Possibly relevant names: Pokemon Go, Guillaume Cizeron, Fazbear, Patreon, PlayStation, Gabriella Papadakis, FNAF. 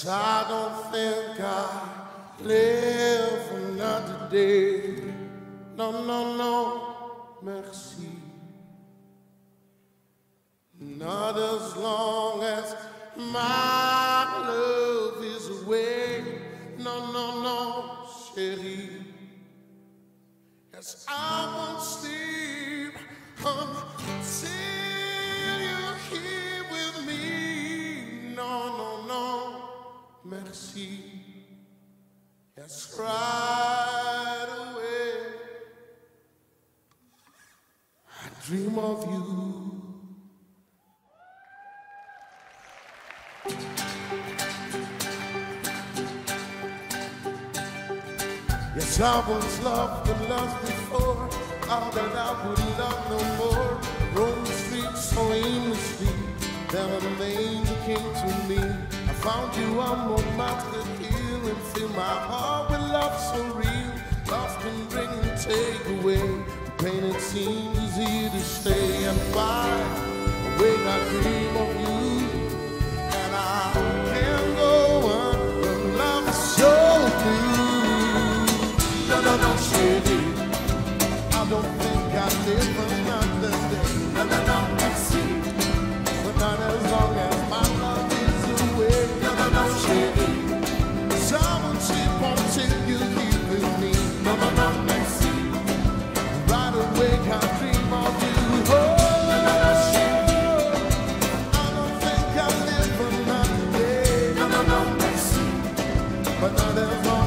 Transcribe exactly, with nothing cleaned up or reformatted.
'Cause I don't think I live another day. No, no, no, merci. Not as long as my love is away. No, no, no, chérie. Yes, I won't sleep until you're here with me. No, no, no, merci. Yes, right away. I dream of you. Yes, I was loved and loved before, all that I would love no more. Roam the streets so aimlessly, down the lane you came to me. I found you on my mountain hill and filled my heart with love so real. Love can bring and take away the pain that seems easy to stay. And why awake I dream of you, and I can't go on when love is so new. No, no, chérie, I don't think I live another day. No, no, no, merci. But not as long as my love is away. No, no, no, chérie, 'cause I won't sleep until you leave with me. No, no, no, merci. Right awake I dream of you. Oh, no, no, no, chérie, I don't think I live another day. No, no, no, merci. But not as long.